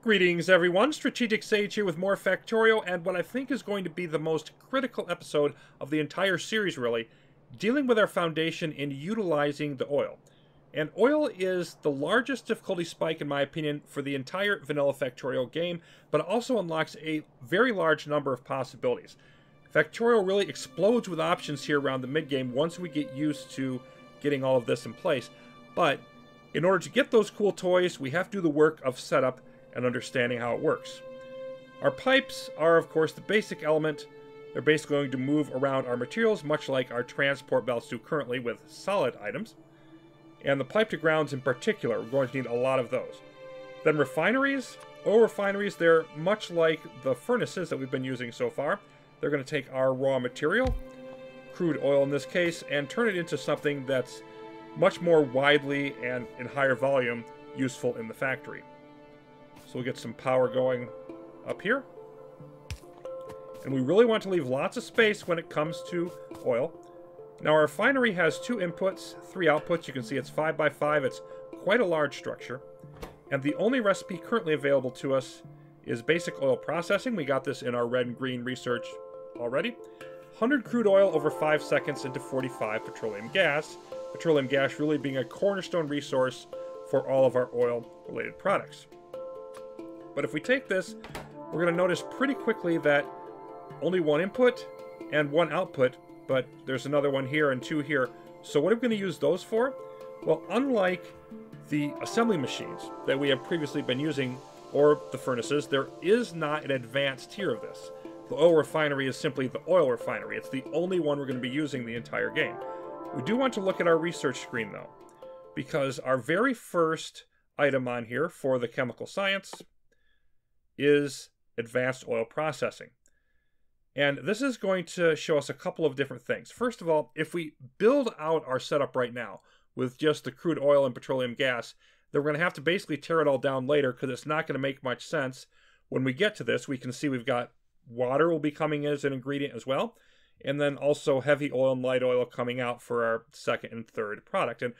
Greetings everyone, Strategic Sage here with more Factorio, and what I think is going to be the most critical episode of the entire series really, dealing with our foundation and utilizing the oil. And oil is the largest difficulty spike in my opinion for the entire vanilla Factorio game, but it also unlocks a very large number of possibilities. Factorio really explodes with options here around the mid-game once we get used to getting all of this in place, but in order to get those cool toys we have to do the work of setup and understanding how it works. Our pipes are of course the basic element. They're basically going to move around our materials much like our transport belts do currently with solid items. And the pipe to grounds in particular, we're going to need a lot of those. Then refineries. Oil refineries, they're much like the furnaces that we've been using so far. They're going to take our raw material, crude oil in this case, and turn it into something that's much more widely and in higher volume useful in the factory. So we'll get some power going up here. And we really want to leave lots of space when it comes to oil. Now our refinery has two inputs, three outputs. You can see it's 5x5. It's quite a large structure. And the only recipe currently available to us is basic oil processing. We got this in our red and green research already. 100 crude oil over 5 seconds into 45 petroleum gas. Petroleum gas really being a cornerstone resource for all of our oil-related products. But if we take this, we're going to notice pretty quickly that only one input and one output, but there's another one here and two here. So what are we going to use those for? Well, unlike the assembly machines that we have previously been using, or the furnaces, there is not an advanced tier of this. The oil refinery is simply the oil refinery. It's the only one we're going to be using the entire game. We do want to look at our research screen, though, because our very first item on here for the chemical science is advanced oil processing. And this is going to show us a couple of different things. First of all, if we build out our setup right now with just the crude oil and petroleum gas, then we're going to have to basically tear it all down later because it's not going to make much sense. When we get to this, we can see we've got water will be coming as an ingredient as well. And then also heavy oil and light oil coming out for our second and third product. And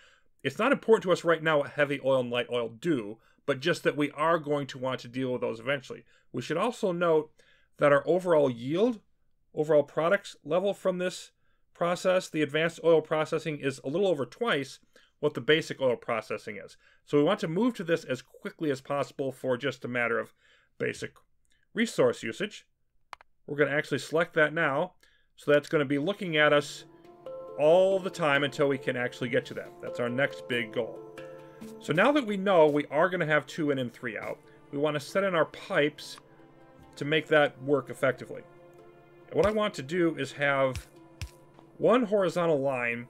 it's not important to us right now what heavy oil and light oil do, but just that we are going to want to deal with those eventually. We should also note that our overall yield, overall products level from this process, the advanced oil processing is a little over twice what the basic oil processing is. So we want to move to this as quickly as possible for just a matter of basic resource usage. We're going to actually select that now. So that's going to be looking at us all the time until we can actually get to that. That's our next big goal. So now that we know we are going to have two in and three out, we want to set in our pipes to make that work effectively. And what I want to do is have one horizontal line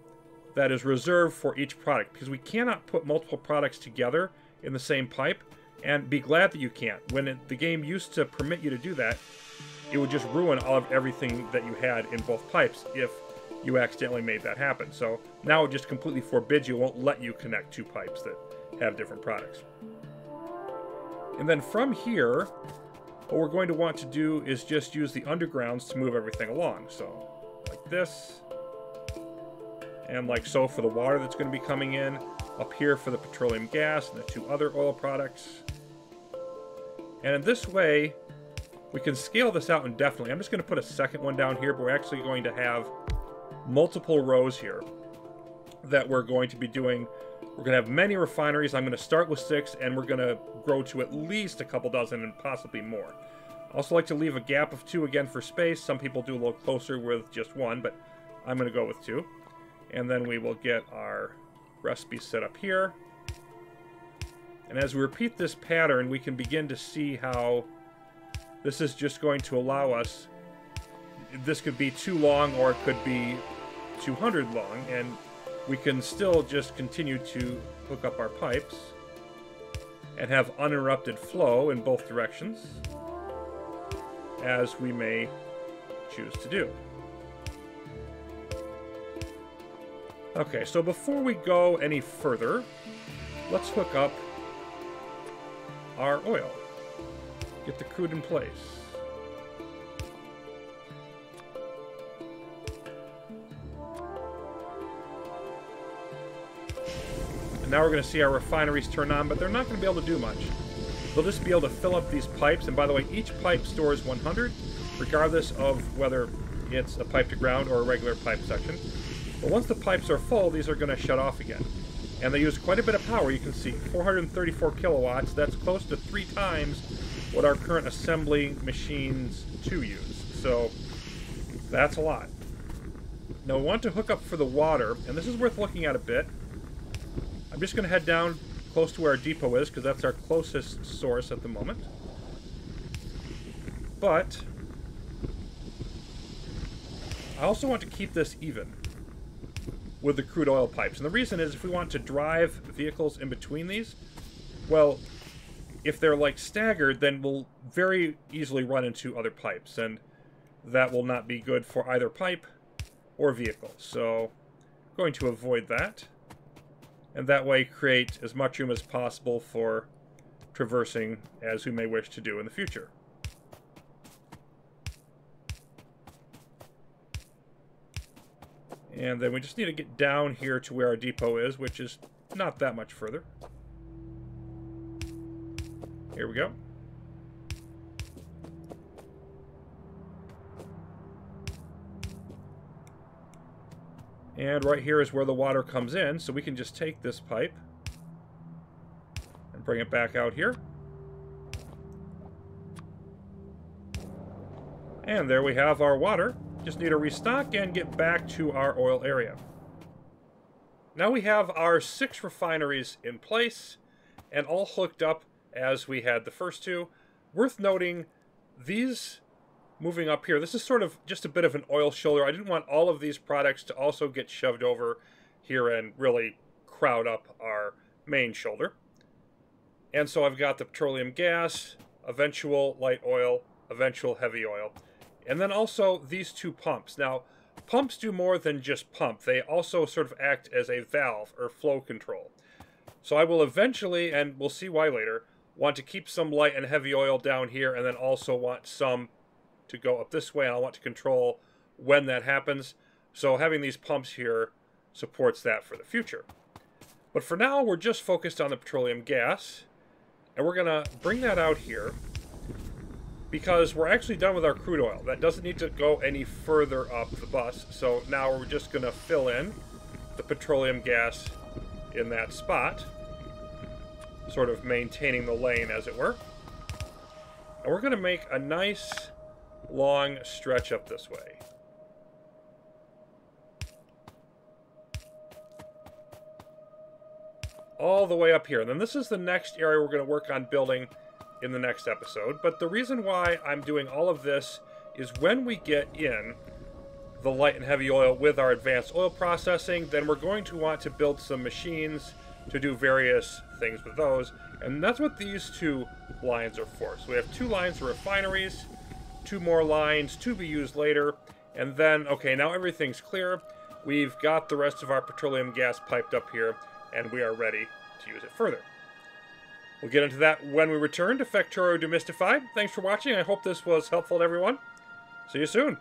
that is reserved for each product, because we cannot put multiple products together in the same pipe, and be glad that you can't. When the game used to permit you to do that, it would just ruin all of everything that you had in both pipes if you accidentally made that happen. So now it just completely forbids you, won't let you connect two pipes that have different products. And then from here, what we're going to want to do is just use the undergrounds to move everything along. So like this, and like so for the water that's going to be coming in, up here for the petroleum gas and the two other oil products. And in this way, we can scale this out indefinitely. I'm just going to put a second one down here, but we're actually going to have multiple rows here that we're going to be doing. We're going to have many refineries. I'm going to start with 6, and we're going to grow to at least a couple dozen and possibly more. I also like to leave a gap of 2 again for space. Some people do a little closer with just 1, but I'm going to go with 2. And then we will get our recipe set up here. And as we repeat this pattern, we can begin to see how this is just going to allow us. This could be too long, or it could be 200 long, and we can still just continue to hook up our pipes and have uninterrupted flow in both directions, as we may choose to do. Okay, so before we go any further, let's hook up our oil. Get the crude in place. Now we're going to see our refineries turn on, but they're not going to be able to do much. They'll just be able to fill up these pipes. And by the way, each pipe stores 100, regardless of whether it's a pipe to ground or a regular pipe section. But once the pipes are full, these are going to shut off again. And they use quite a bit of power. You can see 434 kilowatts. That's close to 3 times what our current assembly machines 2 use. So that's a lot. Now we want to hook up for the water, and this is worth looking at a bit. I'm just going to head down close to where our depot is, because that's our closest source at the moment. But I also want to keep this even with the crude oil pipes. And the reason is, if we want to drive vehicles in between these, well, if they're like staggered, then we'll very easily run into other pipes, and that will not be good for either pipe or vehicle. So I'm going to avoid that, and that way create as much room as possible for traversing as we may wish to do in the future. And then we just need to get down here to where our depot is, which is not that much further. Here we go. And right here is where the water comes in, so we can just take this pipe and bring it back out here. And there we have our water. Just need to restock and get back to our oil area. Now we have our 6 refineries in place and all hooked up as we had the first 2. Worth noting, these moving up here, this is sort of just a bit of an oil shoulder. I didn't want all of these products to also get shoved over here and really crowd up our main shoulder. And so I've got the petroleum gas, eventual light oil, eventual heavy oil. And then also these 2 pumps. Now, pumps do more than just pump. They also sort of act as a valve or flow control. So I will eventually, and we'll see why later, want to keep some light and heavy oil down here, and then also want some to go up this way, and I want to control when that happens. So having these pumps here supports that for the future. But for now, we're just focused on the petroleum gas, and we're gonna bring that out here, because we're actually done with our crude oil. That doesn't need to go any further up the bus, so now we're just going to fill in the petroleum gas in that spot, sort of maintaining the lane, as it were. And we're going to make a nice long stretch up this way. All the way up here. And then this is the next area we're going to work on building in the next episode, but the reason why I'm doing all of this is when we get in the light and heavy oil with our advanced oil processing, then we're going to want to build some machines to do various things with those, and that's what these 2 lines are for. So we have 2 lines for refineries, 2 more lines to be used later, and then, okay, now everything's clear. We've got the rest of our petroleum gas piped up here, and we are ready to use it further. We'll get into that when we return to Factorio Demystified. Thanks for watching. I hope this was helpful to everyone. See you soon.